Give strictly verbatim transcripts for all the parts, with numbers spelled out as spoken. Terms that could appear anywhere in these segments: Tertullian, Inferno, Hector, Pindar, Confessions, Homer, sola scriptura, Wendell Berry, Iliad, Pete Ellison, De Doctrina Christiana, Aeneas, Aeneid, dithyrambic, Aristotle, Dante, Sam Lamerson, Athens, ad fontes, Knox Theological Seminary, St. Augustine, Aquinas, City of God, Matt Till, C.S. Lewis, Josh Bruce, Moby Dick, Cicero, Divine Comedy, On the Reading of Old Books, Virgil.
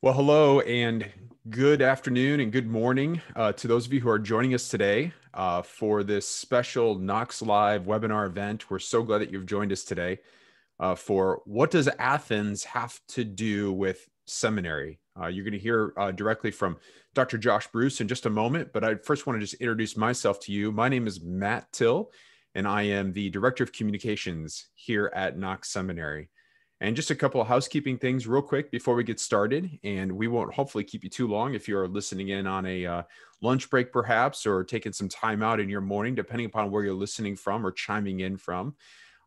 Well, hello and good afternoon and good morning uh, to those of you who are joining us today uh, for this special Knox Live webinar event. We're so glad that you've joined us today uh, for What Does Athens Have to Do with Seminary? Uh, you're going to hear uh, directly from Doctor Josh Bruce in just a moment, but I first want to just introduce myself to you. My name is Matt Till, and I am the Director of Communications here at Knox Seminary. And just a couple of housekeeping things real quick before we get started. And we won't hopefully keep you too long if you're listening in on a uh, lunch break perhaps, or taking some time out in your morning, depending upon where you're listening from or chiming in from.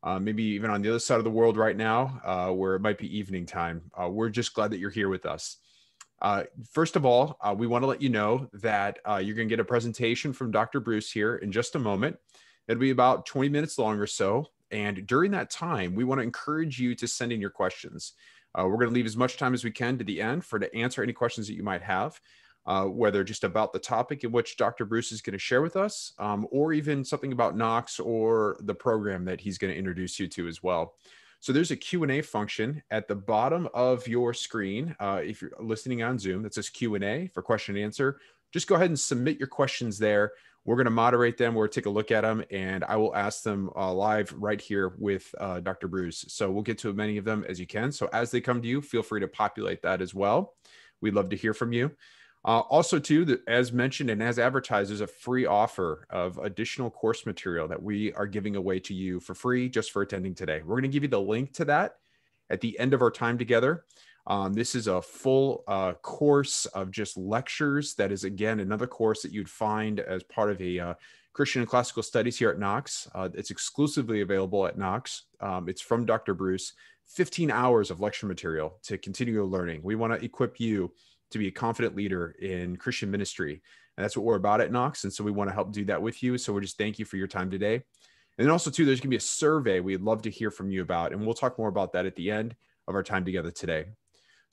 Uh, maybe even on the other side of the world right now, uh, where it might be evening time. Uh, we're just glad that you're here with us. Uh, first of all, uh, we want to let you know that uh, you're going to get a presentation from Doctor Bruce here in just a moment. It'll be about twenty minutes long or so. And during that time, we want to encourage you to send in your questions. Uh, we're going to leave as much time as we can to the end for to answer any questions that you might have, uh, whether just about the topic in which Doctor Bruce is going to share with us, um, or even something about Knox or the program that he's going to introduce you to as well. So there's a Q and A function at the bottom of your screen. Uh, if you're listening on Zoom, that says Q and A for question and answer. Just go ahead and submit your questions there. We're going to moderate them. We'll take a look at them, and I will ask them uh, live right here with uh, Doctor Bruce. So we'll get to as many of them as you can. So as they come to you, feel free to populate that as well. We'd love to hear from you. Uh, also, too, the, as mentioned and as advertised, there's a free offer of additional course material that we are giving away to you for free just for attending today. We're going to give you the link to that at the end of our time together. Um, this is a full uh, course of just lectures. That is, again, another course that you'd find as part of a uh, Christian and Classical Studies here at Knox. Uh, it's exclusively available at Knox. Um, it's from Doctor Bruce, fifteen hours of lecture material to continue your learning. We want to equip you to be a confident leader in Christian ministry. And that's what we're about at Knox. And so we want to help do that with you. So we just thank you for your time today. And also, too, there's going to be a survey we'd love to hear from you about. And we'll talk more about that at the end of our time together today.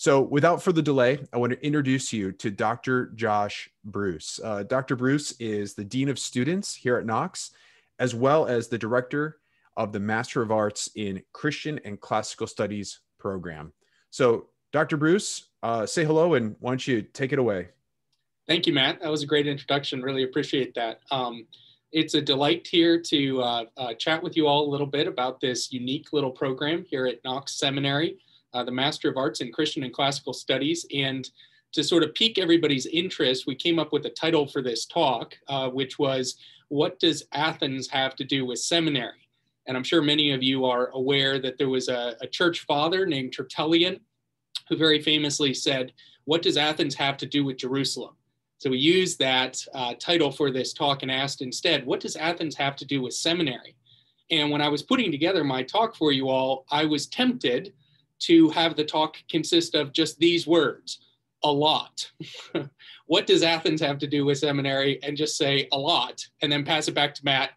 So without further delay, I want to introduce you to Doctor Josh Bruce. Uh, Doctor Bruce is the Dean of Students here at Knox, as well as the Director of the Master of Arts in Christian and Classical Studies program. So Doctor Bruce, uh, say hello, and why don't you take it away? Thank you, Matt. That was a great introduction. Really appreciate that. Um, it's a delight here to uh, uh, chat with you all a little bit about this unique little program here at Knox Seminary. Uh, the Master of Arts in Christian and Classical Studies. And to sort of pique everybody's interest, we came up with a title for this talk, uh, which was, What Does Athens Have to Do with Seminary? And I'm sure many of you are aware that there was a, a church father named Tertullian who very famously said, what does Athens have to do with Jerusalem? So we used that uh, title for this talk and asked instead, what does Athens have to do with seminary? And when I was putting together my talk for you all, I was tempted to have the talk consist of just these words, a lot. What does Athens have to do with seminary? And just say a lot, and then pass it back to Matt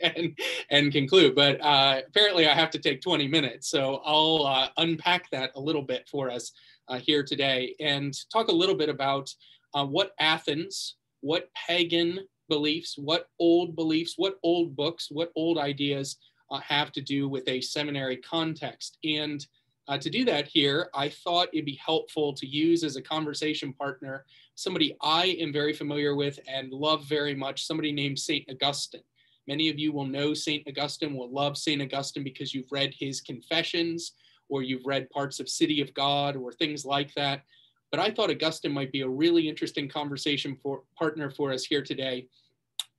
and, and conclude. But uh, apparently I have to take twenty minutes. So I'll uh, unpack that a little bit for us uh, here today and talk a little bit about uh, what Athens, what pagan beliefs, what old beliefs, what old books, what old ideas uh, have to do with a seminary context. And Uh, to do that here, I thought it'd be helpful to use as a conversation partner, somebody I am very familiar with and love very much, somebody named Saint Augustine. Many of you will know Saint Augustine, will love Saint Augustine because you've read his Confessions, or you've read parts of City of God, or things like that. But I thought Augustine might be a really interesting conversation for, partner for us here today.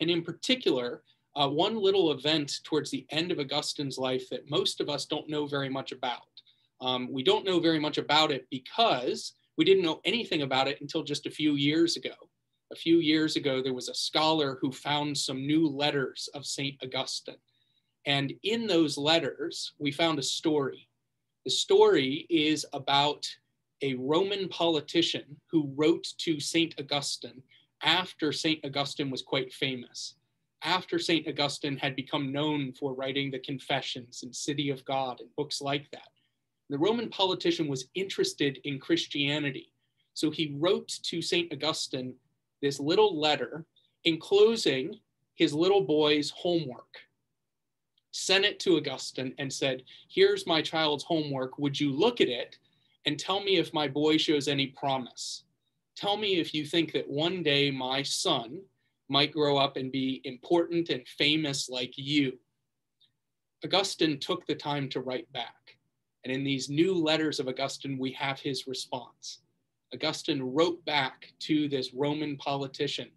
And in particular, uh, one little event towards the end of Augustine's life that most of us don't know very much about. Um, we don't know very much about it because we didn't know anything about it until just a few years ago. A few years ago, there was a scholar who found some new letters of Saint Augustine. And in those letters, we found a story. The story is about a Roman politician who wrote to Saint Augustine after Saint Augustine was quite famous, after Saint Augustine had become known for writing the Confessions and City of God and books like that. The Roman politician was interested in Christianity. So he wrote to Saint Augustine this little letter enclosing his little boy's homework, sent it to Augustine and said, here's my child's homework, would you look at it and tell me if my boy shows any promise. Tell me if you think that one day my son might grow up and be important and famous like you. Augustine took the time to write back. And in these new letters of Augustine, we have his response. Augustine wrote back to this Roman politician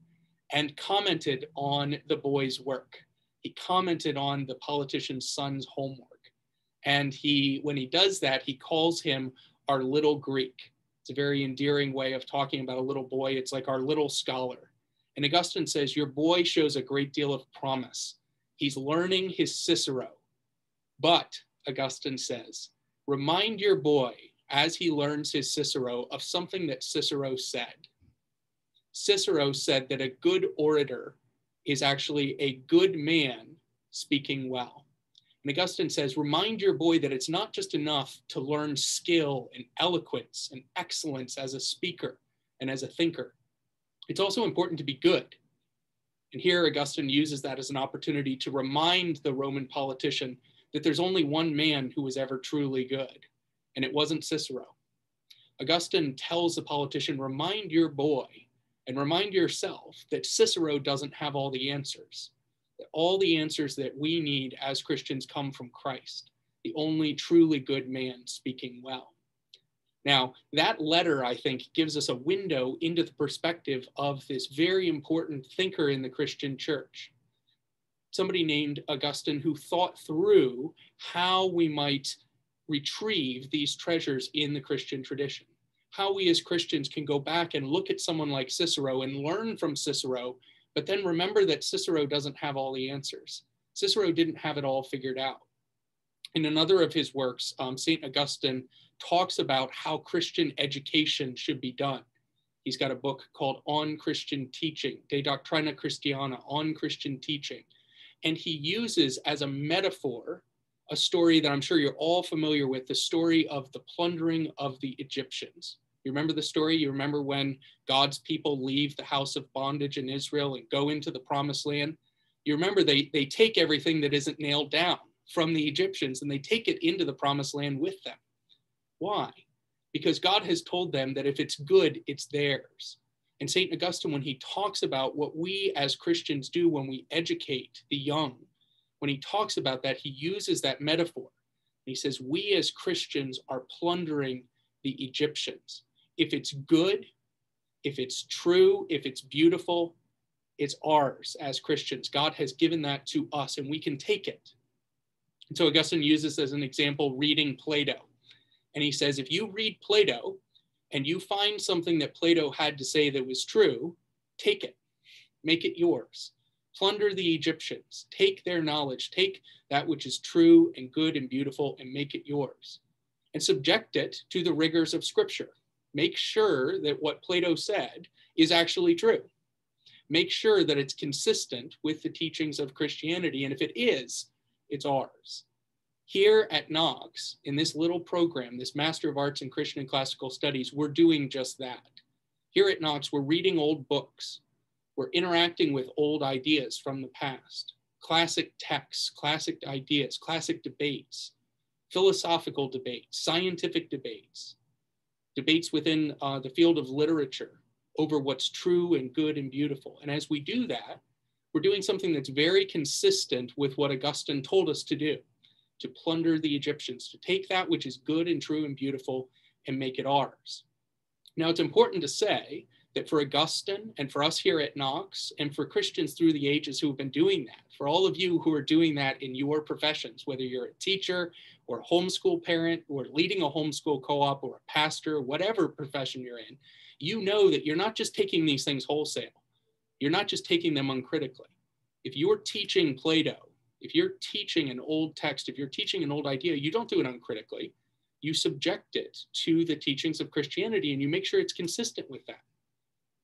and commented on the boy's work. He commented on the politician's son's homework. And he, when he does that, he calls him our little Greek. It's a very endearing way of talking about a little boy. It's like our little scholar. And Augustine says, your boy shows a great deal of promise. He's learning his Cicero. But, Augustine says, remind your boy, as he learns his Cicero, of something that Cicero said. Cicero said that a good orator is actually a good man speaking well. And Augustine says, remind your boy that it's not just enough to learn skill and eloquence and excellence as a speaker and as a thinker. It's also important to be good. And here Augustine uses that as an opportunity to remind the Roman politician that there's only one man who was ever truly good, and it wasn't Cicero. Augustine tells the politician, remind your boy and remind yourself that Cicero doesn't have all the answers, that all the answers that we need as Christians come from Christ, the only truly good man speaking well. Now, that letter, I think, gives us a window into the perspective of this very important thinker in the Christian church, somebody named Augustine, who thought through how we might retrieve these treasures in the Christian tradition, how we as Christians can go back and look at someone like Cicero and learn from Cicero, but then remember that Cicero doesn't have all the answers. Cicero didn't have it all figured out. In another of his works, um, Saint Augustine talks about how Christian education should be done. He's got a book called On Christian Teaching, De Doctrina Christiana, On Christian Teaching. And he uses as a metaphor a story that I'm sure you're all familiar with, the story of the plundering of the Egyptians. You remember the story? You remember when God's people leave the house of bondage in Israel and go into the promised land? You remember they, they take everything that isn't nailed down from the Egyptians and they take it into the promised land with them. Why? Because God has told them that if it's good, it's theirs. And Saint Augustine, when he talks about what we as Christians do when we educate the young, when he talks about that, he uses that metaphor. He says, we as Christians are plundering the Egyptians. If it's good, if it's true, if it's beautiful, it's ours as Christians. God has given that to us and we can take it. And so Augustine uses as an example reading Plato. And he says, if you read Plato and you find something that Plato had to say that was true, take it, make it yours. Plunder the Egyptians, take their knowledge, take that which is true and good and beautiful and make it yours, and subject it to the rigors of Scripture. Make sure that what Plato said is actually true. Make sure that it's consistent with the teachings of Christianity, and if it is, it's ours. Here at Knox, in this little program, this Master of Arts in Christian and Classical Studies, we're doing just that. Here at Knox, we're reading old books. We're interacting with old ideas from the past, classic texts, classic ideas, classic debates, philosophical debates, scientific debates, debates within uh, the field of literature over what's true and good and beautiful. And as we do that, we're doing something that's very consistent with what Augustine told us to do, to plunder the Egyptians, to take that which is good and true and beautiful and make it ours. Now, it's important to say that for Augustine and for us here at Knox and for Christians through the ages who have been doing that, for all of you who are doing that in your professions, whether you're a teacher or a homeschool parent or leading a homeschool co-op or a pastor, whatever profession you're in, you know that you're not just taking these things wholesale. You're not just taking them uncritically. If you're teaching Plato, if you're teaching an old text, if you're teaching an old idea, you don't do it uncritically. You subject it to the teachings of Christianity and you make sure it's consistent with that.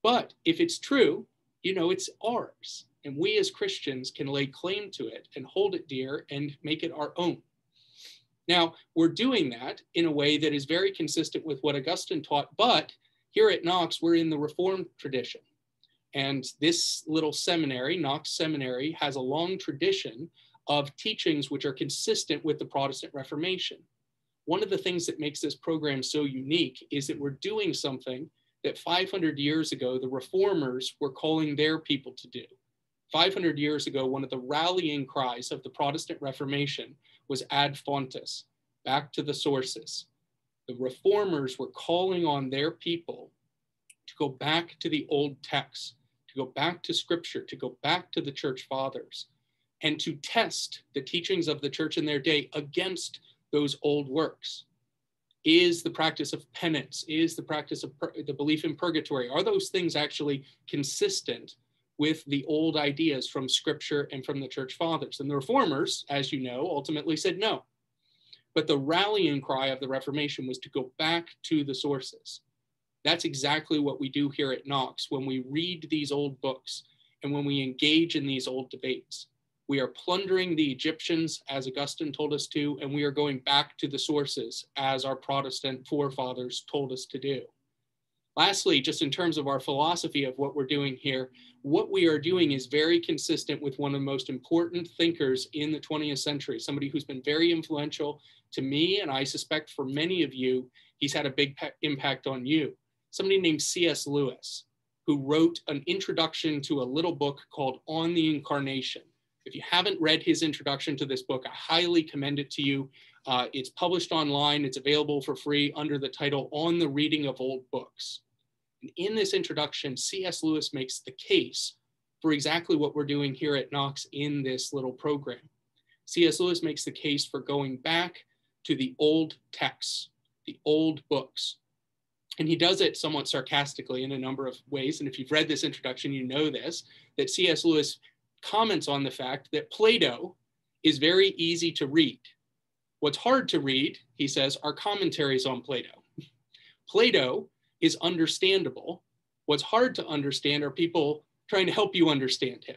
But if it's true, you know, it's ours. And we as Christians can lay claim to it and hold it dear and make it our own. Now, we're doing that in a way that is very consistent with what Augustine taught, but here at Knox, we're in the Reformed tradition. And this little seminary, Knox Seminary, has a long tradition of teachings which are consistent with the Protestant Reformation. one of the things that makes this program so unique is that we're doing something that five hundred years ago, the reformers were calling their people to do. five hundred years ago, one of the rallying cries of the Protestant Reformation was ad fontes, back to the sources. The reformers were calling on their people to go back to the old texts, to go back to scripture, to go back to the church fathers, and to test the teachings of the church in their day against those old works. Is the practice of penance, is the practice of per- the belief in purgatory, are those things actually consistent with the old ideas from scripture and from the church fathers? And the reformers, as you know, ultimately said no. But the rallying cry of the Reformation was to go back to the sources. That's exactly what we do here at Knox when we read these old books and when we engage in these old debates. We are plundering the Egyptians, as Augustine told us to, and we are going back to the sources, as our Protestant forefathers told us to do. Lastly, just in terms of our philosophy of what we're doing here, what we are doing is very consistent with one of the most important thinkers in the twentieth century, somebody who's been very influential to me, and I suspect for many of you, he's had a big impact on you. Somebody named C S Lewis, who wrote an introduction to a little book called On the Incarnation. If you haven't read his introduction to this book, I highly commend it to you. Uh, it's published online. It's available for free under the title On the Reading of Old Books. And in this introduction, C S Lewis makes the case for exactly what we're doing here at Knox in this little program. C S Lewis makes the case for going back to the old texts, the old books. And he does it somewhat sarcastically in a number of ways. And if you've read this introduction, you know this, that C S Lewis comments on the fact that Plato is very easy to read. What's hard to read, he says, are commentaries on Plato. Plato is understandable. What's hard to understand are people trying to help you understand him.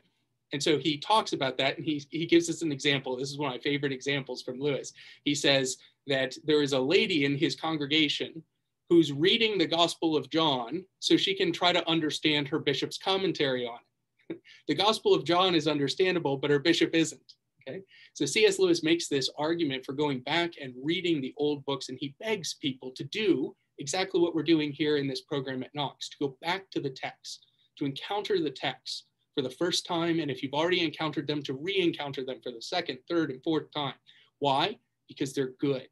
And so he talks about that, and he, he gives us an example. This is one of my favorite examples from Lewis. He says that there is a lady in his congregation who's reading the Gospel of John so she can try to understand her bishop's commentary on it. The Gospel of John is understandable, but her bishop isn't, okay? So C S Lewis makes this argument for going back and reading the old books, and he begs people to do exactly what we're doing here in this program at Knox, to go back to the text, to encounter the text for the first time, and if you've already encountered them, to re-encounter them for the second, third, and fourth time. Why? Because they're good.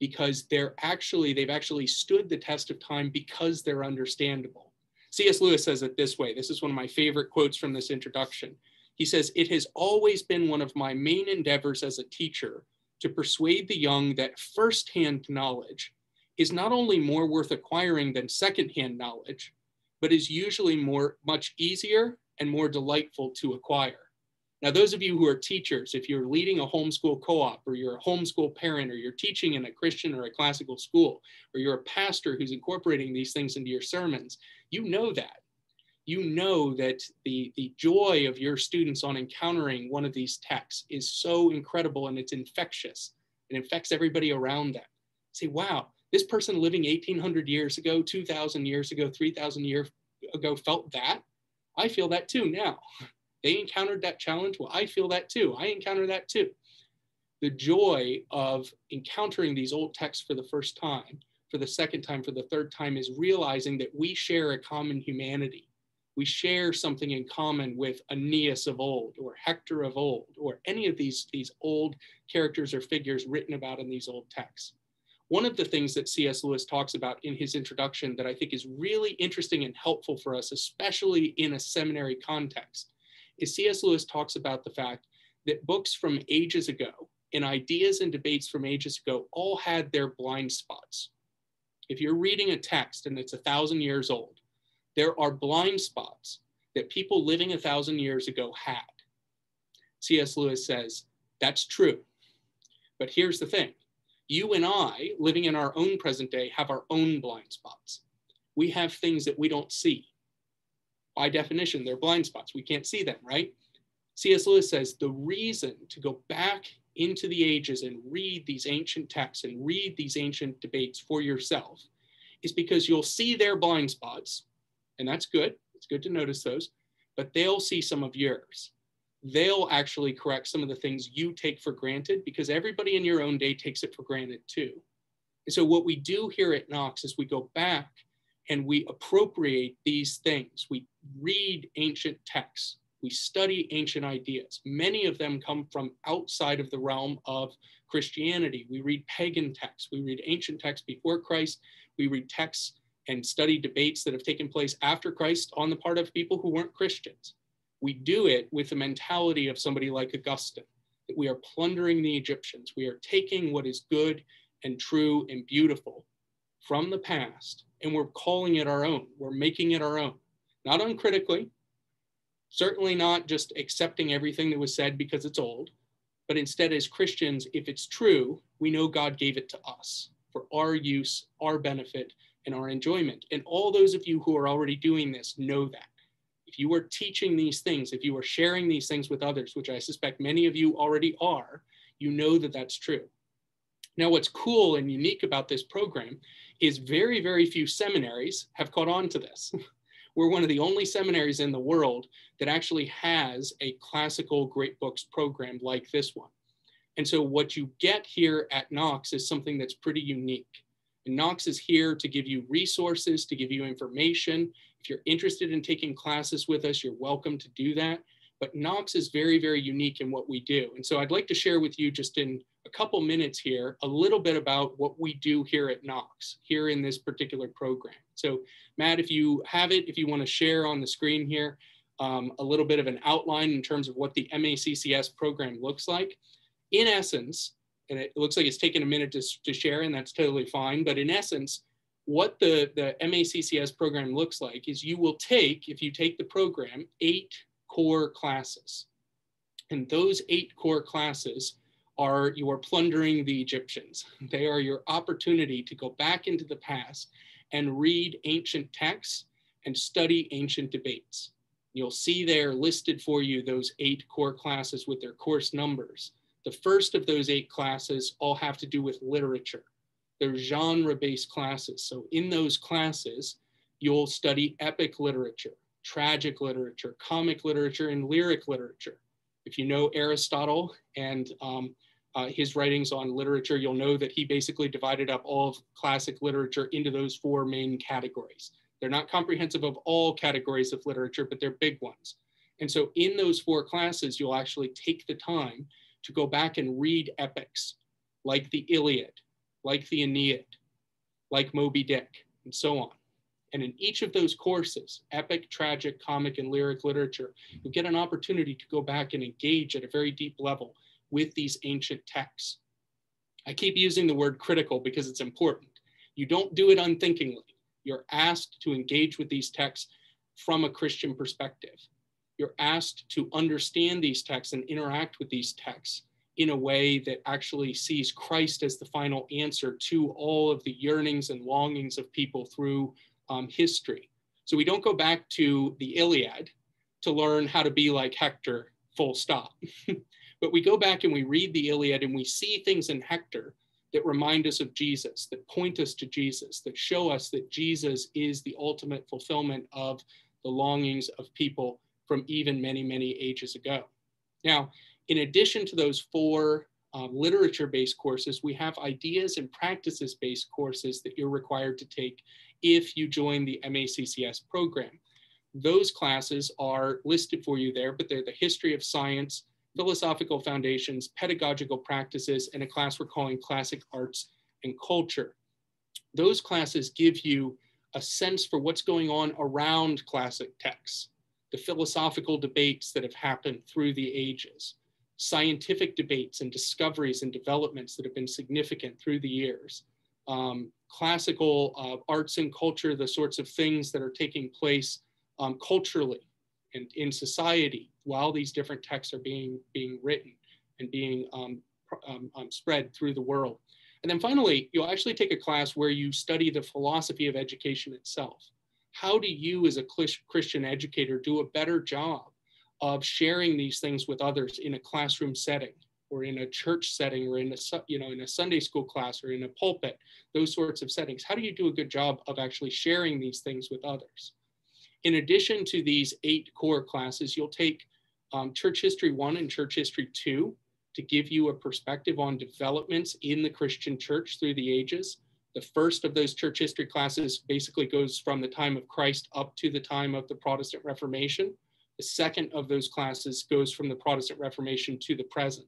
Because they're actually, they've actually stood the test of time because they're understandable. C S Lewis says it this way. This is one of my favorite quotes from this introduction. He says, "It has always been one of my main endeavors as a teacher to persuade the young that firsthand knowledge is not only more worth acquiring than secondhand knowledge, but is usually more, much easier and more delightful to acquire." Now, those of you who are teachers, if you're leading a homeschool co-op, or you're a homeschool parent, or you're teaching in a Christian or a classical school, or you're a pastor who's incorporating these things into your sermons, you know that. You know that the, the joy of your students on encountering one of these texts is so incredible, and it's infectious. It infects everybody around them. Say, wow, this person living eighteen hundred years ago, two thousand years ago, three thousand years ago felt that. I feel that too now. They encountered that challenge. Well, I feel that too. I encounter that too. The joy of encountering these old texts for the first time, for the second time, for the third time, is realizing that we share a common humanity. We share something in common with Aeneas of old, or Hector of old, or any of these, these old characters or figures written about in these old texts. One of the things that C S Lewis talks about in his introduction that I think is really interesting and helpful for us, especially in a seminary context, is C S Lewis talks about the fact that books from ages ago and ideas and debates from ages ago all had their blind spots. If you're reading a text and it's a thousand years old, there are blind spots that people living a thousand years ago had. C S Lewis says, that's true. But here's the thing. You and I, living in our own present day, have our own blind spots. We have things that we don't see. By definition, they're blind spots. We can't see them, right? C S Lewis says the reason to go back into the ages and read these ancient texts and read these ancient debates for yourself is because you'll see their blind spots, and that's good. It's good to notice those, but they'll see some of yours. They'll actually correct some of the things you take for granted, because everybody in your own day takes it for granted too. And so what we do here at Knox is we go back and we appropriate these things. We read ancient texts. We study ancient ideas. Many of them come from outside of the realm of Christianity. We read pagan texts. We read ancient texts before Christ. We read texts and study debates that have taken place after Christ on the part of people who weren't Christians. We do it with the mentality of somebody like Augustine, that we are plundering the Egyptians. We are taking what is good and true and beautiful from the past, and we're calling it our own. We're making it our own, not uncritically, certainly not just accepting everything that was said because it's old, but instead as Christians, if it's true, we know God gave it to us for our use, our benefit, and our enjoyment. And all those of you who are already doing this know that. If you are teaching these things, if you are sharing these things with others, which I suspect many of you already are, you know that that's true. Now, what's cool and unique about this program is very, very few seminaries have caught on to this. We're one of the only seminaries in the world that actually has a classical great books program like this one. And so what you get here at Knox is something that's pretty unique. And Knox is here to give you resources, to give you information. If you're interested in taking classes with us, you're welcome to do that. But Knox is very, very unique in what we do. And so I'd like to share with you just in a couple minutes here, a little bit about what we do here at Knox, here in this particular program. So Matt, if you have it, if you want to share on the screen here, um, a little bit of an outline in terms of what the M A C C S program looks like. In essence, and it looks like it's taken a minute to, to share, and that's totally fine, but in essence, what the, the M A C C S program looks like is you will take, if you take the program, eight core classes. And those eight core classes are your plundering the Egyptians. They are your opportunity to go back into the past and read ancient texts and study ancient debates. You'll see there listed for you those eight core classes with their course numbers. The first of those eight classes all have to do with literature. They're genre-based classes. So in those classes, you'll study epic literature, tragic literature, comic literature, and lyric literature. If you know Aristotle and um, uh, his writings on literature, you'll know that he basically divided up all of classic literature into those four main categories. They're not comprehensive of all categories of literature, but they're big ones. And so in those four classes, you'll actually take the time to go back and read epics like the Iliad, like the Aeneid, like Moby Dick, and so on. And in each of those courses, epic, tragic, comic, and lyric literature, you get an opportunity to go back and engage at a very deep level with these ancient texts. I keep using the word critical because it's important. You don't do it unthinkingly. You're asked to engage with these texts from a Christian perspective. You're asked to understand these texts and interact with these texts in a way that actually sees Christ as the final answer to all of the yearnings and longings of people through Um, history. So we don't go back to the Iliad to learn how to be like Hector, full stop. But we go back and we read the Iliad and we see things in Hector that remind us of Jesus, that point us to Jesus, that show us that Jesus is the ultimate fulfillment of the longings of people from even many, many ages ago. Now, in addition to those four uh, literature-based courses, we have ideas and practices-based courses that you're required to take if you join the M A C C S program. Those classes are listed for you there, but they're the history of science, philosophical foundations, pedagogical practices, and a class we're calling classic arts and culture. Those classes give you a sense for what's going on around classic texts, the philosophical debates that have happened through the ages, scientific debates and discoveries and developments that have been significant through the years, Um, classical uh, arts and culture, the sorts of things that are taking place um, culturally and in society while these different texts are being, being written and being um, um, um, spread through the world. And then finally, you'll actually take a class where you study the philosophy of education itself. How do you as a Christian educator do a better job of sharing these things with others in a classroom setting, or in a church setting, or in a, you know, in a Sunday school class, or in a pulpit, those sorts of settings? How do you do a good job of actually sharing these things with others? In addition to these eight core classes, you'll take um, Church History one and Church History two to give you a perspective on developments in the Christian church through the ages. The first of those church history classes basically goes from the time of Christ up to the time of the Protestant Reformation. The second of those classes goes from the Protestant Reformation to the present.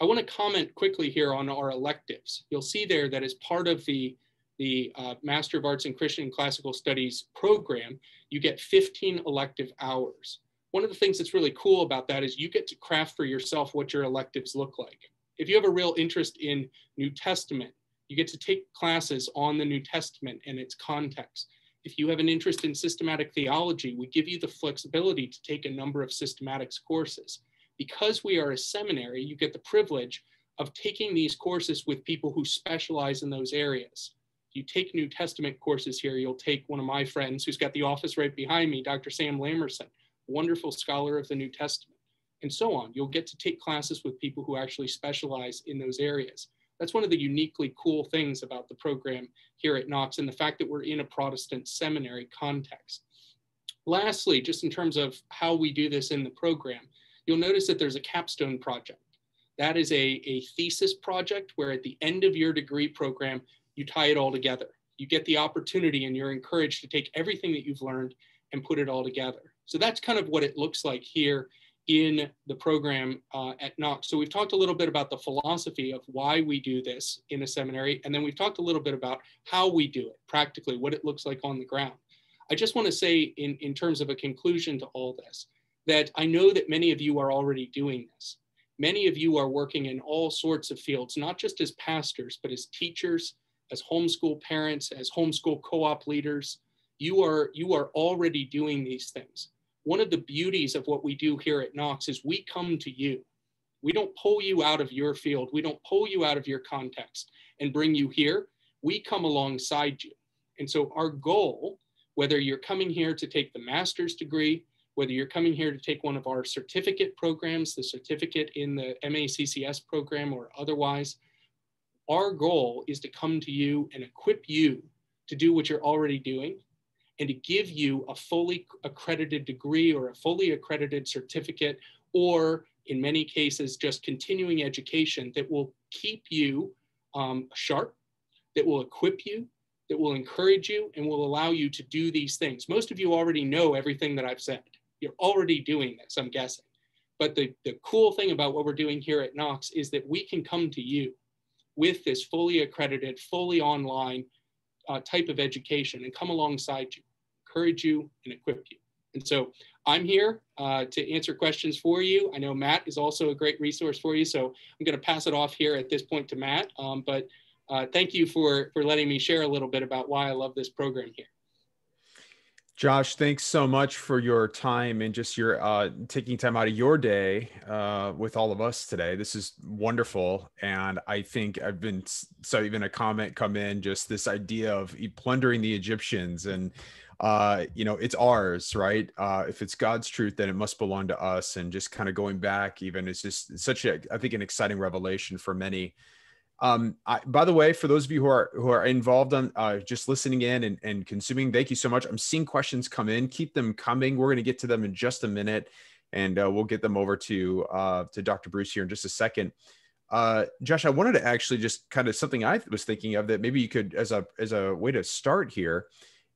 I want to comment quickly here on our electives. You'll see there that as part of the, the uh, Master of Arts in Christian and Classical Studies program, you get fifteen elective hours. One of the things that's really cool about that is you get to craft for yourself what your electives look like. If you have a real interest in New Testament, you get to take classes on the New Testament and its context. If you have an interest in systematic theology, we give you the flexibility to take a number of systematics courses. Because we are a seminary, you get the privilege of taking these courses with people who specialize in those areas. If you take New Testament courses here, you'll take one of my friends who's got the office right behind me, Doctor Sam Lamerson, wonderful scholar of the New Testament, and so on. You'll get to take classes with people who actually specialize in those areas. That's one of the uniquely cool things about the program here at Knox and the fact that we're in a Protestant seminary context. Lastly, just in terms of how we do this in the program, you'll notice that there's a capstone project. That is a, a thesis project where at the end of your degree program, you tie it all together. You get the opportunity and you're encouraged to take everything that you've learned and put it all together. So that's kind of what it looks like here in the program uh, at Knox. So we've talked a little bit about the philosophy of why we do this in a seminary, and then we've talked a little bit about how we do it practically, what it looks like on the ground. I just want to say in, in terms of a conclusion to all this, that I know that many of you are already doing this. Many of you are working in all sorts of fields, not just as pastors, but as teachers, as homeschool parents, as homeschool co-op leaders. You are, you are already doing these things. One of the beauties of what we do here at Knox is we come to you. We don't pull you out of your field. We don't pull you out of your context and bring you here. We come alongside you. And so our goal, whether you're coming here to take the master's degree, whether you're coming here to take one of our certificate programs, the certificate in the M A C C S program or otherwise, our goal is to come to you and equip you to do what you're already doing, and to give you a fully accredited degree or a fully accredited certificate, or in many cases, just continuing education that will keep you um, sharp, that will equip you, that will encourage you, and will allow you to do these things. Most of you already know everything that I've said. You're already doing this, I'm guessing. But the, the cool thing about what we're doing here at Knox is that we can come to you with this fully accredited, fully online uh, type of education and come alongside you, encourage you, and equip you. And so I'm here uh, to answer questions for you. I know Matt is also a great resource for you, so I'm going to pass it off here at this point to Matt. Um, but uh, thank you for, for letting me share a little bit about why I love this program here. Josh, thanks so much for your time and just your uh, taking time out of your day uh, with all of us today. This is wonderful. And I think I've been, so even a comment come in, just this idea of plundering the Egyptians and, uh, you know, it's ours, right? Uh, if it's God's truth, then it must belong to us. And just kind of going back even, it's just such a, I think, an exciting revelation for many. Um, I, by the way, for those of you who are who are involved on uh, just listening in and, and consuming, thank you so much. I'm seeing questions come in. Keep them coming. We're going to get to them in just a minute, and uh, we'll get them over to uh, to Doctor Bruce here in just a second. Uh, Josh, I wanted to actually just kind of something I was thinking of that maybe you could, as a as a way to start here,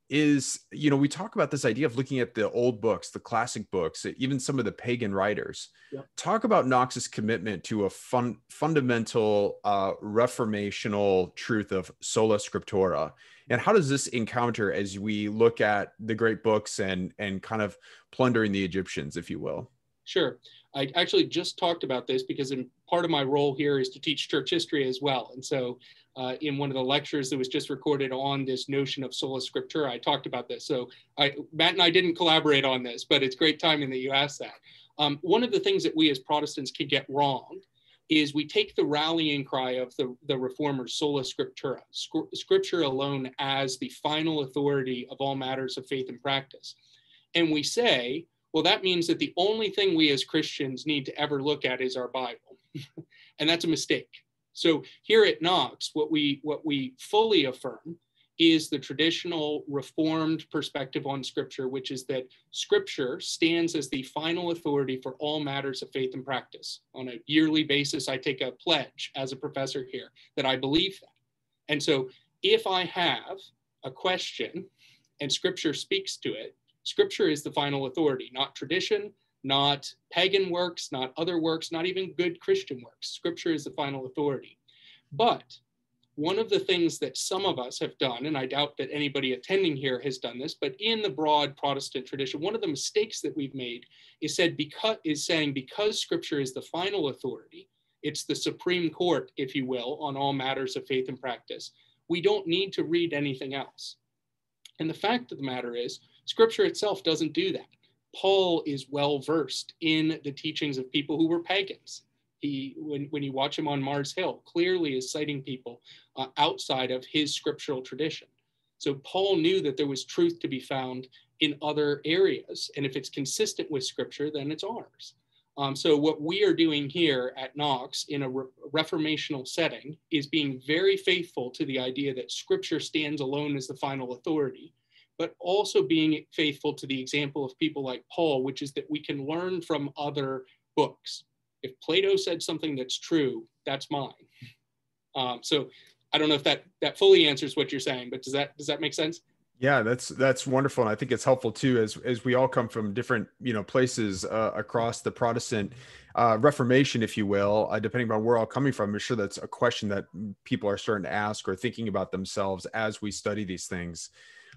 is, you know, we talk about this idea of looking at the old books, the classic books, even some of the pagan writers. Yep. Talk about Knox's commitment to a fun, fundamental uh, reformational truth of sola scriptura. And how does this encounter as we look at the great books and, and kind of plundering the Egyptians, if you will? Sure. I actually just talked about this because in part of my role here is to teach church history as well. And so uh, in one of the lectures that was just recorded on this notion of sola scriptura, I talked about this. So I, Matt and I didn't collaborate on this, but it's great timing that you asked that. Um, one of the things that we as Protestants can get wrong is we take the rallying cry of the, the reformers, sola scriptura, scr- scripture alone as the final authority of all matters of faith and practice. And we say, well, that means that the only thing we as Christians need to ever look at is our Bible. And that's a mistake. So here at Knox, what we, what we fully affirm is the traditional Reformed perspective on Scripture, which is that Scripture stands as the final authority for all matters of faith and practice. On a yearly basis, I take a pledge as a professor here that I believe that. And so if I have a question and scripture speaks to it, scripture is the final authority, not tradition, not pagan works, not other works, not even good Christian works. Scripture is the final authority. But one of the things that some of us have done, and I doubt that anybody attending here has done this, but in the broad Protestant tradition, one of the mistakes that we've made is said because is saying because scripture is the final authority, it's the Supreme Court, if you will, on all matters of faith and practice, we don't need to read anything else. And the fact of the matter is, scripture itself doesn't do that. Paul is well versed in the teachings of people who were pagans. He, when, when you watch him on Mars Hill, clearly is citing people uh, outside of his scriptural tradition. So Paul knew that there was truth to be found in other areas. And if it's consistent with scripture, then it's ours. Um, so what we are doing here at Knox in a re reformational setting is being very faithful to the idea that scripture stands alone as the final authority, but also being faithful to the example of people like Paul, which is that we can learn from other books. If Plato said something that's true, that's mine. Um, so I don't know if that, that fully answers what you're saying, but does that, does that make sense? Yeah, that's, that's wonderful. And I think it's helpful too, as, as we all come from different, you know, places uh, across the Protestant uh, Reformation, if you will, uh, depending on where all coming from, I'm sure that's a question that people are starting to ask or thinking about themselves as we study these things.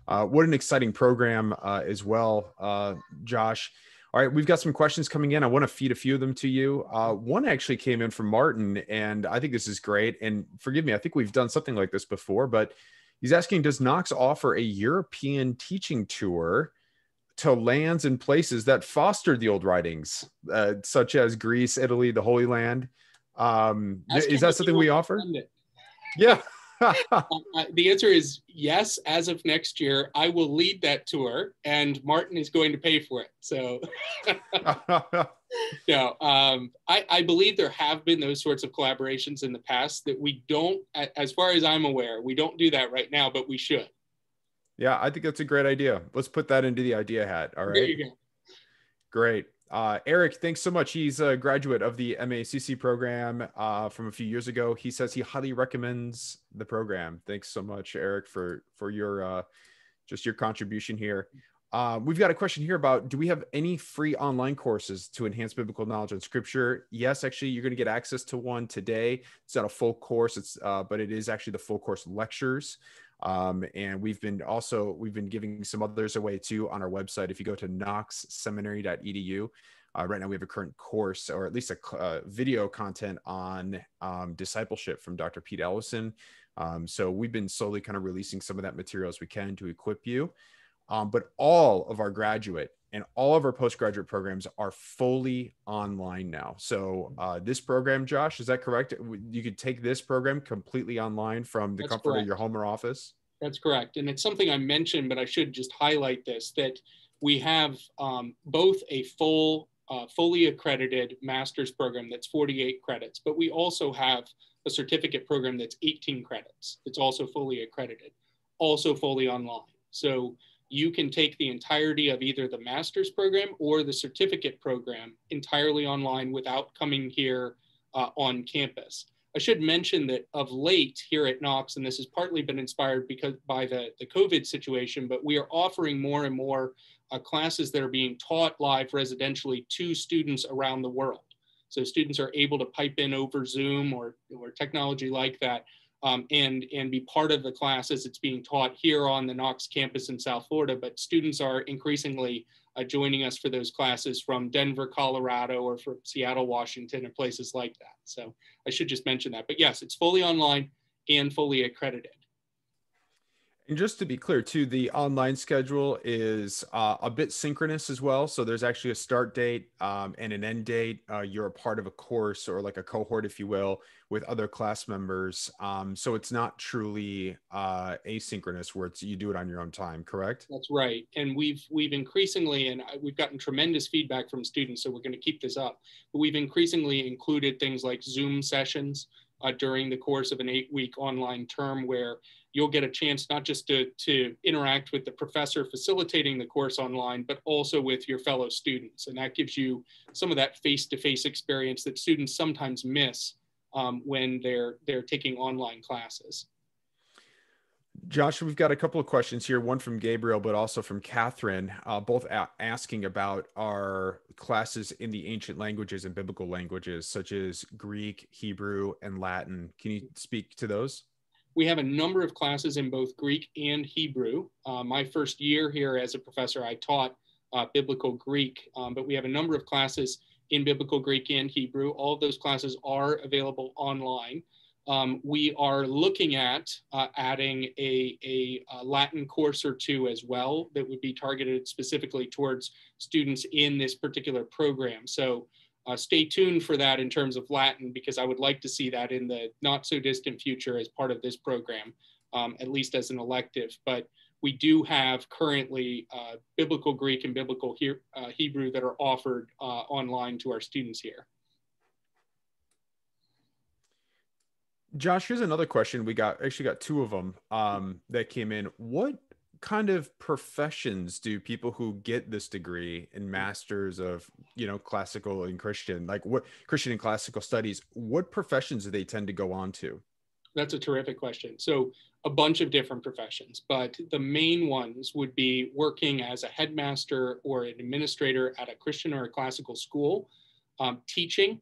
Uh, what an exciting program uh, as well, uh, Josh. All right, we've got some questions coming in. I want to feed a few of them to you. Uh, one actually came in from Martin, and I think this is great. And forgive me, I think we've done something like this before, but he's asking, does Knox offer a European teaching tour to lands and places that fostered the old writings, uh, such as Greece, Italy, the Holy Land? Um, is that something we offer? Yeah. uh, the answer is yes. As of next year, I will lead that tour, and Martin is going to pay for it. So, no, um, I, I believe there have been those sorts of collaborations in the past that we don't, as far as I'm aware, we don't do that right now, but we should. Yeah, I think that's a great idea. Let's put that into the idea hat. All right. There you go. Great. Uh, Eric, thanks so much. He's a graduate of the M A C C program uh, from a few years ago. He says he highly recommends the program. Thanks so much, Eric, for, for your, uh, just your contribution here. Uh, we've got a question here about, do we have any free online courses to enhance biblical knowledge on scripture? Yes, actually, you're going to get access to one today. It's not a full course, it's, uh, but it is actually the full course lectures. Um, and we've been also, we've been giving some others away too on our website. If you go to knox seminary dot e d u, uh, right now we have a current course, or at least a uh, video content on um, discipleship from Doctor Pete Ellison. Um, so we've been slowly kind of releasing some of that material as we can to equip you. Um, but all of our graduate and all of our postgraduate programs are fully online now. So uh, this program, Josh, is that correct? You could take this program completely online from the That's comfort correct. Of your home or office? That's correct. And it's something I mentioned, but I should just highlight this, that we have um, both a full, uh, fully accredited master's program that's forty-eight credits, but we also have a certificate program that's eighteen credits. It's also fully accredited, also fully online. So you can take the entirety of either the master's program or the certificate program entirely online without coming here uh, on campus. I should mention that of late here at Knox, and this has partly been inspired because by the, the COVID situation, but we are offering more and more uh, classes that are being taught live residentially to students around the world. So students are able to pipe in over Zoom or, or technology like that. Um, and, and be part of the class as it's being taught here on the Knox campus in South Florida, but students are increasingly uh, joining us for those classes from Denver, Colorado, or from Seattle, Washington, and places like that. So I should just mention that. But yes, it's fully online and fully accredited. And just to be clear too, the online schedule is uh, a bit synchronous as well. So there's actually a start date um, and an end date. Uh, you're a part of a course or like a cohort, if you will, with other class members. Um, so it's not truly uh, asynchronous where it's, you do it on your own time, correct? That's right. And we've, we've increasingly, and we've gotten tremendous feedback from students, so we're going to keep this up, but we've increasingly included things like Zoom sessions Uh, during the course of an eight-week online term where you'll get a chance not just to, to interact with the professor facilitating the course online, but also with your fellow students. And that gives you some of that face-to-face experience that students sometimes miss um, when they're, they're taking online classes. Josh, we've got a couple of questions here, one from Gabriel, but also from Catherine, uh, both a- asking about our classes in the ancient languages and biblical languages, such as Greek, Hebrew, and Latin. Can you speak to those? We have a number of classes in both Greek and Hebrew. Uh, my first year here as a professor, I taught uh, biblical Greek, um, but we have a number of classes in biblical Greek and Hebrew. All of those classes are available online. Um, we are looking at uh, adding a, a, a Latin course or two as well that would be targeted specifically towards students in this particular program. So uh, stay tuned for that in terms of Latin, because I would like to see that in the not so distant future as part of this program, um, at least as an elective. But we do have currently uh, biblical Greek and biblical he- uh, Hebrew that are offered uh, online to our students here. Josh, here's another question. We got actually got two of them um, that came in. What kind of professions do people who get this degree in masters of, you know, classical and Christian, like what Christian and classical studies, what professions do they tend to go on to? That's a terrific question. So a bunch of different professions, but the main ones would be working as a headmaster or an administrator at a Christian or a classical school, um, teaching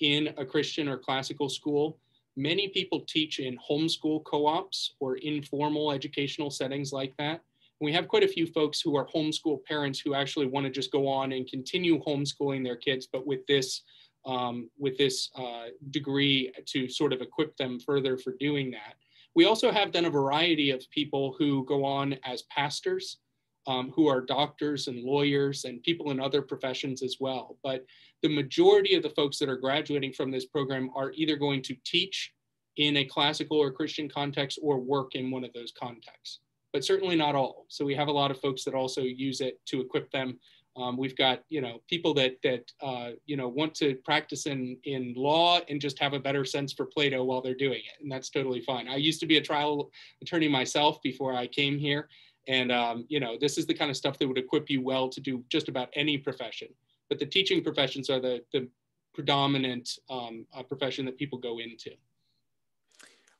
in a Christian or classical school. Many people teach in homeschool co-ops or informal educational settings like that. And we have quite a few folks who are homeschool parents who actually want to just go on and continue homeschooling their kids, but with this, um, with this uh, degree to sort of equip them further for doing that. We also have then a variety of people who go on as pastors, um, who are doctors and lawyers and people in other professions as well. But the majority of the folks that are graduating from this program are either going to teach in a classical or Christian context or work in one of those contexts, but certainly not all. So we have a lot of folks that also use it to equip them. Um, we've got, you know, people that, that uh, you know, want to practice in, in law and just have a better sense for Plato while they're doing it. And that's totally fine. I used to be a trial attorney myself before I came here. And, um, you know, this is the kind of stuff that would equip you well to do just about any profession. But the teaching professions are the, the predominant um, uh, profession that people go into.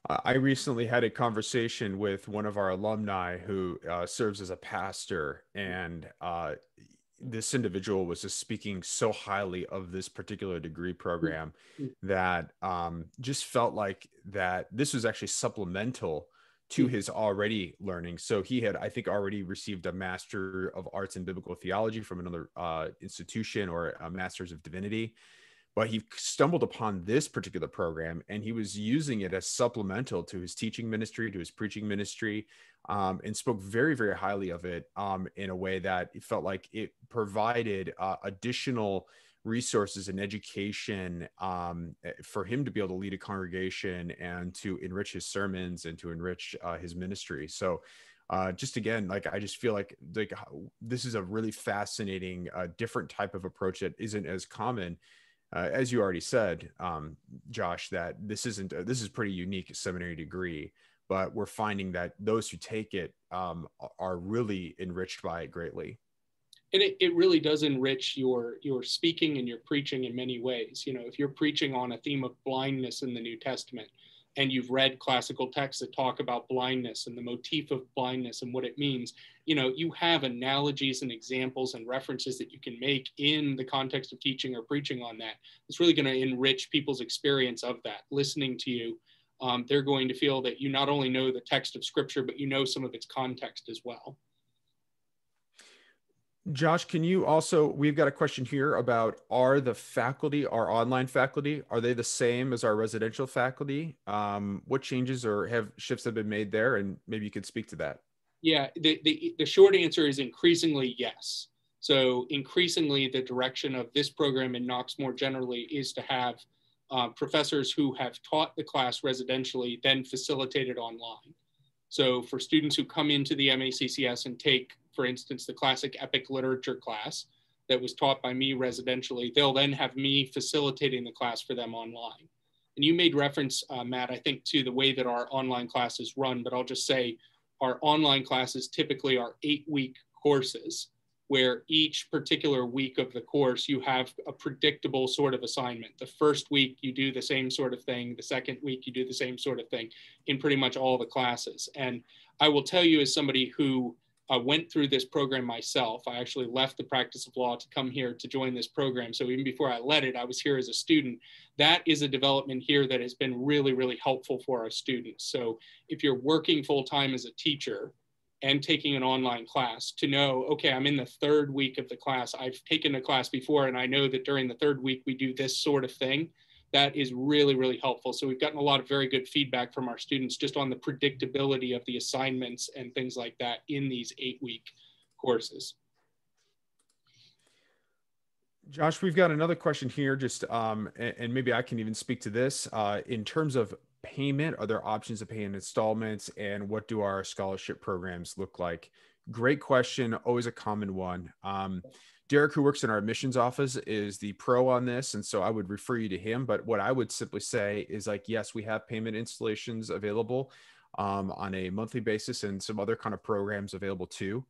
Uh, I recently had a conversation with one of our alumni who uh, serves as a pastor, and uh, this individual was just speaking so highly of this particular degree program mm-hmm. that um, just felt like that this was actually supplemental to his already learning. So he had, I think, already received a Master of Arts in Biblical Theology from another uh, institution or a Master's of Divinity, but he stumbled upon this particular program and he was using it as supplemental to his teaching ministry, to his preaching ministry, um, and spoke very, very highly of it um, in a way that it felt like it provided uh, additional resources and education um, for him to be able to lead a congregation and to enrich his sermons and to enrich uh, his ministry. So uh, just again, like, I just feel like, like this is a really fascinating, uh, different type of approach that isn't as common uh, as you already said, um, Josh, that this isn't, uh, this is pretty unique seminary degree, but we're finding that those who take it um, are really enriched by it greatly. And it, it really does enrich your, your speaking and your preaching in many ways. You know, if you're preaching on a theme of blindness in the New Testament, and you've read classical texts that talk about blindness and the motif of blindness and what it means, you know, you have analogies and examples and references that you can make in the context of teaching or preaching on that. It's really going to enrich people's experience of that. Listening to you, um, they're going to feel that you not only know the text of Scripture, but you know some of its context as well. Josh, can you also, we've got a question here about, are the faculty, our online faculty, are they the same as our residential faculty? Um, what changes or have shifts have been made there? And maybe you could speak to that. Yeah, the, the, the short answer is increasingly yes. So increasingly the direction of this program in Knox more generally is to have uh, professors who have taught the class residentially then facilitated online. So for students who come into the M A C C S and take, for instance, the classic epic literature class that was taught by me residentially, they'll then have me facilitating the class for them online. And you made reference, uh, Matt, I think, to the way that our online classes run, but I'll just say our online classes typically are eight-week courses where each particular week of the course, you have a predictable sort of assignment. The first week, you do the same sort of thing. The second week, you do the same sort of thing in pretty much all the classes. And I will tell you, as somebody who uh, went through this program myself, I actually left the practice of law to come here to join this program. So even before I led it, I was here as a student. That is a development here that has been really, really helpful for our students. So if you're working full-time as a teacher, and taking an online class, to know, okay, I'm in the third week of the class, I've taken a class before, and I know that during the third week, we do this sort of thing. That is really, really helpful. So we've gotten a lot of very good feedback from our students just on the predictability of the assignments and things like that in these eight week courses. Josh, we've got another question here, just, um, and maybe I can even speak to this, uh, in terms of payment. Are there options to pay in installments, and what do our scholarship programs look like? Great question, always a common one. Um, Derek, who works in our admissions office, is the pro on this, and so I would refer you to him. But what I would simply say is, like, yes, we have payment installations available um, on a monthly basis, and some other kind of programs available too.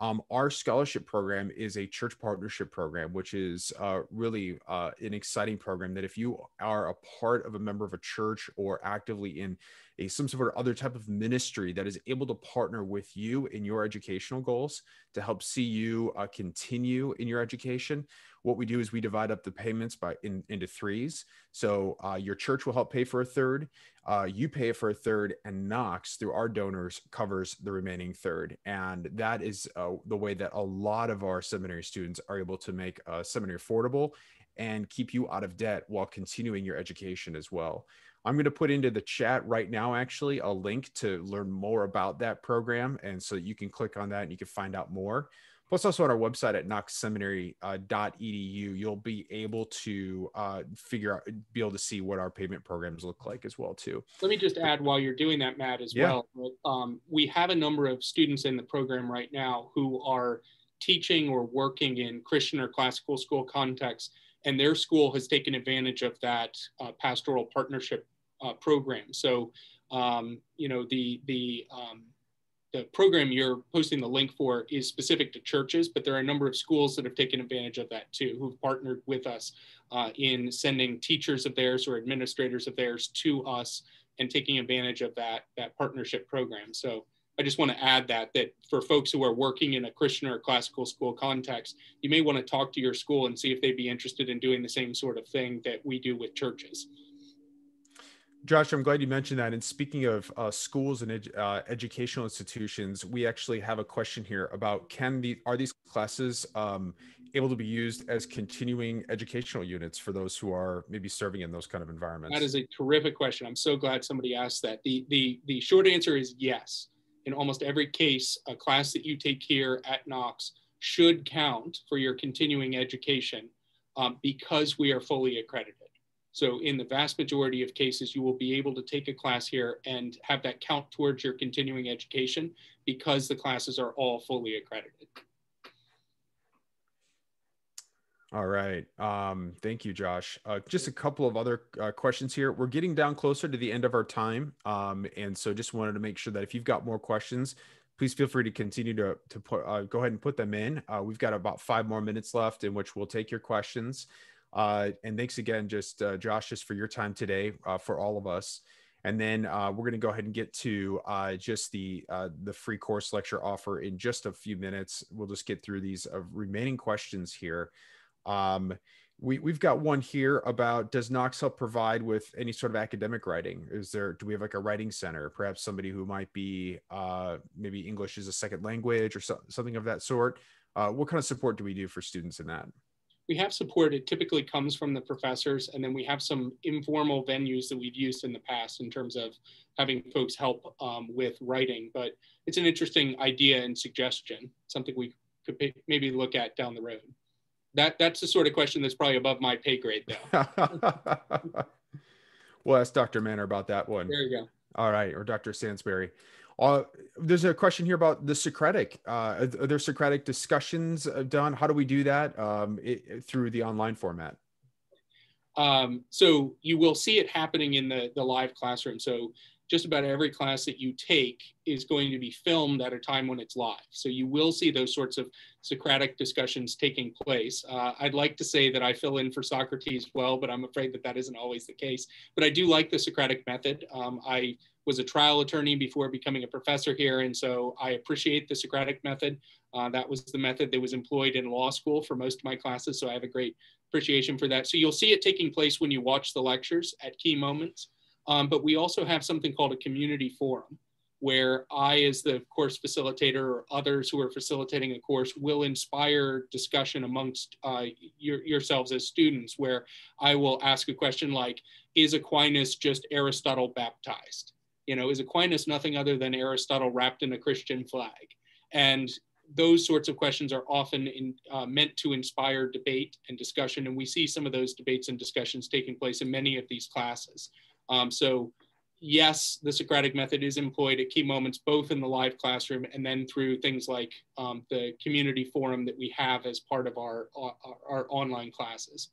Um, our scholarship program is a church partnership program, which is uh, really uh, an exciting program that if you are a part of a member of a church or actively in a, some sort of other type of ministry that is able to partner with you in your educational goals to help see you uh, continue in your education, what we do is we divide up the payments by in, into threes. So uh, your church will help pay for a third, uh, you pay for a third, and Knox, through our donors, covers the remaining third. And that is uh, the way that a lot of our seminary students are able to make uh, seminary affordable and keep you out of debt while continuing your education as well. I'm going to put into the chat right now, actually, a link to learn more about that program. And so you can click on that and you can find out more. Plus, also on our website at knox seminary dot e d u, you'll be able to uh, figure out, be able to see what our payment programs look like as well, too. Let me just add, while you're doing that, Matt, as yeah. well, um, we have a number of students in the program right now who are teaching or working in Christian or classical school contexts, and their school has taken advantage of that uh, pastoral partnership uh, program. So, um, you know, the, the, um, the program you're posting the link for is specific to churches, but there are a number of schools that have taken advantage of that too, who've partnered with us uh, in sending teachers of theirs or administrators of theirs to us and taking advantage of that, that partnership program. So I just want to add that, that for folks who are working in a Christian or classical school context, you may want to talk to your school and see if they'd be interested in doing the same sort of thing that we do with churches. Josh, I'm glad you mentioned that. And speaking of uh, schools and ed uh, educational institutions, we actually have a question here about, can the, are these classes um, able to be used as continuing educational units for those who are maybe serving in those kind of environments? That is a terrific question. I'm so glad somebody asked that. The, the, the short answer is yes. In almost every case, a class that you take here at Knox should count for your continuing education um, because we are fully accredited. So in the vast majority of cases, you will be able to take a class here and have that count towards your continuing education because the classes are all fully accredited. All right. Um, thank you, Josh. Uh, just a couple of other uh, questions here. We're getting down closer to the end of our time. Um, and so just wanted to make sure that if you've got more questions, please feel free to continue to, to put, uh, go ahead and put them in. Uh, we've got about five more minutes left in which we'll take your questions. Uh, and thanks again, just uh, Josh, just for your time today uh, for all of us. And then uh, we're going to go ahead and get to uh, just the uh, the free course lecture offer in just a few minutes. We'll just get through these uh, remaining questions here. Um, we, we've got one here about, does Knox help provide with any sort of academic writing? Is there, do we have like a writing center, perhaps somebody who might be, uh, maybe English is a second language or so, something of that sort? Uh, what kind of support do we do for students in that? We have support. It typically comes from the professors, and then we have some informal venues that we've used in the past in terms of having folks help um, with writing, but it's an interesting idea and suggestion, something we could maybe look at down the road. That, that's the sort of question that's probably above my pay grade, though. We'll ask Doctor Manor about that one. There you go. All right, or Doctor Sansbury. Uh, there's a question here about the Socratic. Uh, are there Socratic discussions done? How do we do that um, it, through the online format? Um, so you will see it happening in the, the live classroom. So just about every class that you take is going to be filmed at a time when it's live. So you will see those sorts of Socratic discussions taking place. Uh, I'd like to say that I fill in for Socrates well, but I'm afraid that that isn't always the case. But I do like the Socratic method. Um, I was a trial attorney before becoming a professor here, and so I appreciate the Socratic method. Uh, that was the method that was employed in law school for most of my classes, so I have a great appreciation for that. So you'll see it taking place when you watch the lectures at key moments. Um, but we also have something called a community forum, where I, as the course facilitator, or others who are facilitating a course, will inspire discussion amongst uh, your, yourselves as students, where I will ask a question like, is Aquinas just Aristotle baptized? You know, is Aquinas nothing other than Aristotle wrapped in a Christian flag? And those sorts of questions are often in, uh, meant to inspire debate and discussion, and we see some of those debates and discussions taking place in many of these classes. Um, so yes, the Socratic method is employed at key moments, both in the live classroom and then through things like um, the community forum that we have as part of our, our, our online classes.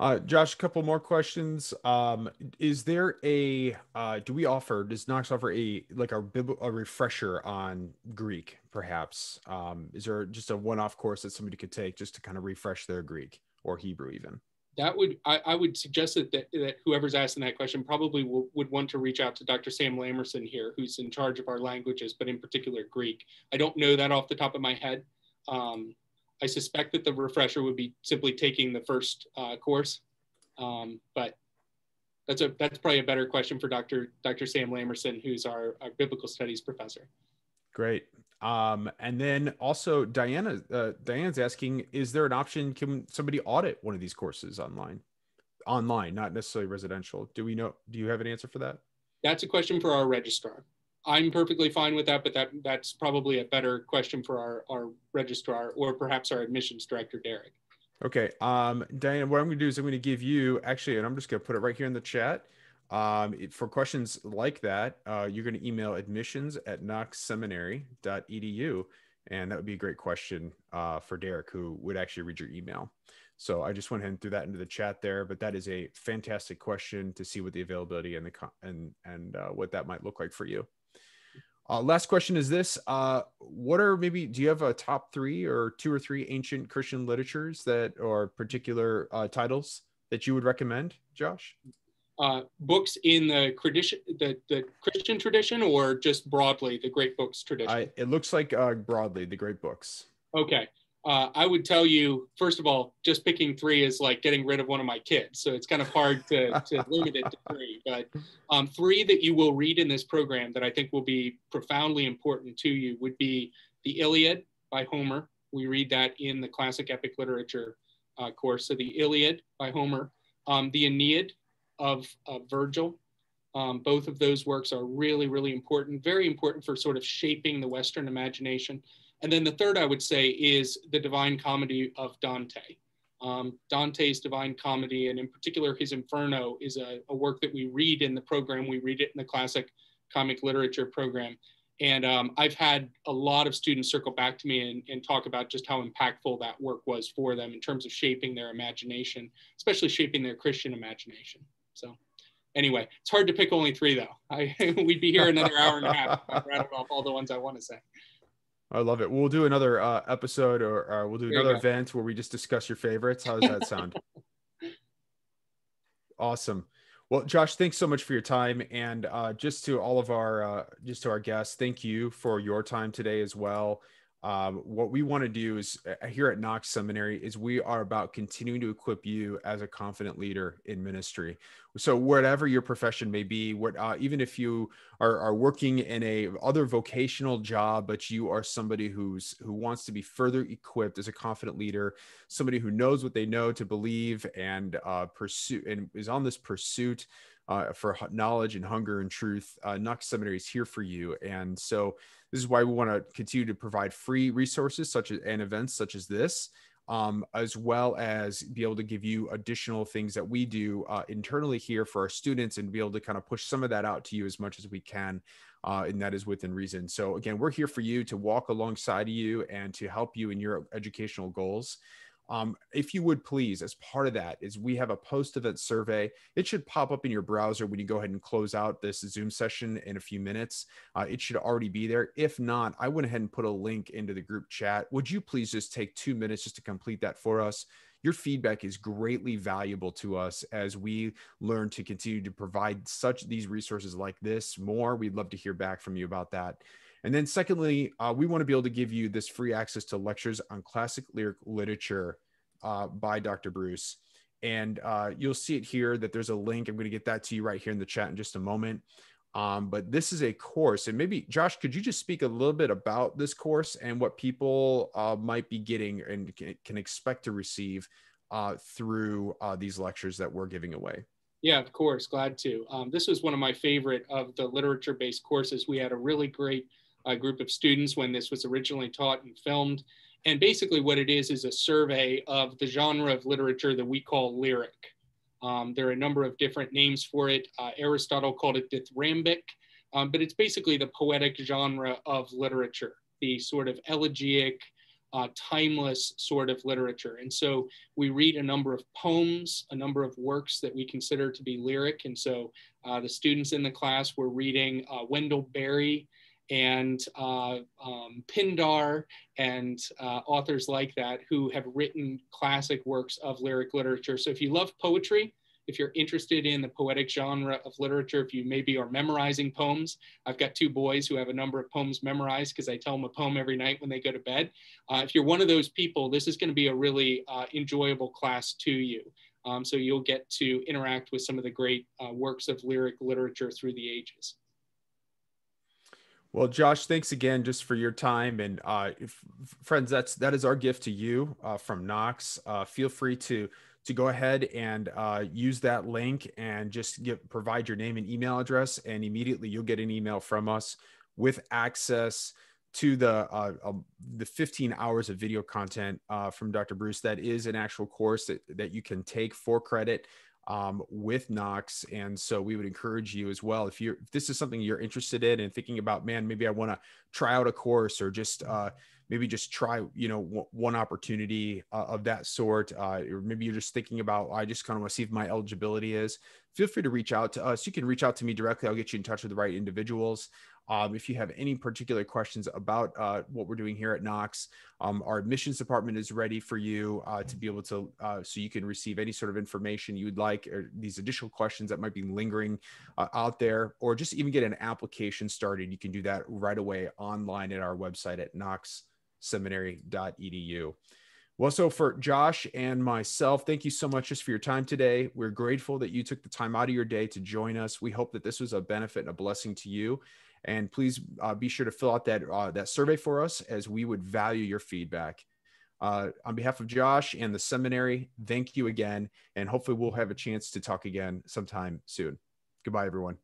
Uh, Josh, a couple more questions. Um, is there a, uh, do we offer, does Knox offer a, like a, a refresher on Greek perhaps? Um, is there just a one-off course that somebody could take just to kind of refresh their Greek or Hebrew even? That would, I, I would suggest that, that, that whoever's asking that question probably will, would want to reach out to Doctor Sam Lamerson here, who's in charge of our languages, but in particular Greek. I don't know that off the top of my head. Um, I suspect that the refresher would be simply taking the first uh, course, um, but that's, a, that's probably a better question for Doctor Doctor Sam Lamerson, who's our, our biblical studies professor. Great. Um, and then also Diana, uh, Diane's asking, is there an option? Can somebody audit one of these courses online? Online, not necessarily residential. Do we know, do you have an answer for that? That's a question for our registrar. I'm perfectly fine with that, but that, that's probably a better question for our, our registrar or perhaps our admissions director, Derek. Okay. Um, Diana, what I'm going to do is I'm going to give you actually, and I'm just going to put it right here in the chat. Um, it, for questions like that, uh, you're going to email admissions at knox seminary dot e d u. And that would be a great question uh, for Derek, who would actually read your email. So I just went ahead and threw that into the chat there, but that is a fantastic question to see what the availability and the and, and uh, what that might look like for you. Uh, last question is this, uh, what are maybe, do you have a top three or two or three ancient Christian literatures that or particular uh, titles that you would recommend, Josh? Uh, books in the, the, the Christian tradition or just broadly the great books tradition? I, it looks like uh, broadly the great books. Okay. Uh, I would tell you, first of all, just picking three is like getting rid of one of my kids. So it's kind of hard to, to limit it to three, but um, three that you will read in this program that I think will be profoundly important to you would be the Iliad by Homer. We read that in the classic epic literature uh, course. So the Iliad by Homer, um, the Aeneid of uh, Virgil. Um, both of those works are really, really important, very important for sort of shaping the Western imagination. And then the third I would say is the Divine Comedy of Dante. Um, Dante's Divine Comedy, and in particular his Inferno, is a, a work that we read in the program. We read it in the classic comic literature program. And um, I've had a lot of students circle back to me and, and talk about just how impactful that work was for them in terms of shaping their imagination, especially shaping their Christian imagination. So anyway, it's hard to pick only three though. I, we'd be here another hour and a half if I rattled off all the ones I want to say. I love it. We'll do another uh, episode or uh, we'll do there another event where we just discuss your favorites. How does that sound? Awesome. Well, Josh, thanks so much for your time. And uh, just to all of our, uh, just to our guests, thank you for your time today as well. Um, what we want to do is uh, here at Knox Seminary is we are about continuing to equip you as a confident leader in ministry. So whatever your profession may be, what, uh, even if you are, are working in a other vocational job, but you are somebody who's, who wants to be further equipped as a confident leader, somebody who knows what they know to believe and uh, pursue and is on this pursuit Uh, for knowledge and hunger and truth, uh, Knox Seminary is here for you. And so this is why we want to continue to provide free resources such as and events such as this, um, as well as be able to give you additional things that we do uh, internally here for our students and be able to kind of push some of that out to you as much as we can. Uh, and that is within reason. So again, we're here for you to walk alongside you and to help you in your educational goals. Um, if you would please, as part of that is we have a post-event survey. It should pop up in your browser when you go ahead and close out this Zoom session in a few minutes. Uh, it should already be there. If not, I went ahead and put a link into the group chat. Would you please just take two minutes just to complete that for us? Your feedback is greatly valuable to us as we learn to continue to provide such these resources like this more. We'd love to hear back from you about that. And then secondly, uh, we want to be able to give you this free access to lectures on classic lyric literature uh, by Doctor Bruce. And uh, you'll see it here that there's a link. I'm going to get that to you right here in the chat in just a moment. Um, but this is a course, and maybe Josh, could you just speak a little bit about this course and what people uh, might be getting and can expect to receive uh, through uh, these lectures that we're giving away? Yeah, of course. Glad to. Um, this was one of my favorite of the literature-based courses. We had a really great a group of students when this was originally taught and filmed. And basically what it is, is a survey of the genre of literature that we call lyric. Um, there are a number of different names for it. Uh, Aristotle called it dithyrambic, um, but it's basically the poetic genre of literature, the sort of elegiac, uh, timeless sort of literature. And so we read a number of poems, a number of works that we consider to be lyric. And so uh, the students in the class were reading uh, Wendell Berry, and uh, um, Pindar and uh, authors like that who have written classic works of lyric literature. So if you love poetry, if you're interested in the poetic genre of literature, if you maybe are memorizing poems, I've got two boys who have a number of poems memorized because I tell them a poem every night when they go to bed. Uh, if you're one of those people, this is going to be a really uh, enjoyable class to you. Um, so you'll get to interact with some of the great uh, works of lyric literature through the ages. Well, Josh, thanks again just for your time. And uh, if, friends, that's, that is our gift to you uh, from Knox. Uh, feel free to, to go ahead and uh, use that link and just give, provide your name and email address. And immediately you'll get an email from us with access to the, uh, uh, the fifteen hours of video content uh, from Doctor Bruce. That is an actual course that, that you can take for credit um with Knox. And so we would encourage you as well, if you're if this is something you're interested in and thinking about, man, maybe I want to try out a course or just uh maybe just try you know w one opportunity uh, of that sort, uh or maybe you're just thinking about, I just kind of want to see if my eligibility is, feel free to reach out to us. You can reach out to me directly. I'll get you in touch with the right individuals. Um, if you have any particular questions about uh, what we're doing here at Knox, um, our admissions department is ready for you uh, to be able to, uh, so you can receive any sort of information you would like, or these additional questions that might be lingering uh, out there, or just even get an application started. You can do that right away online at our website at knox seminary dot e d u. Well, so for Josh and myself, thank you so much just for your time today. We're grateful that you took the time out of your day to join us. We hope that this was a benefit and a blessing to you. And please uh, be sure to fill out that, uh, that survey for us, as we would value your feedback. Uh, on behalf of Josh and the seminary, thank you again. And hopefully we'll have a chance to talk again sometime soon. Goodbye, everyone.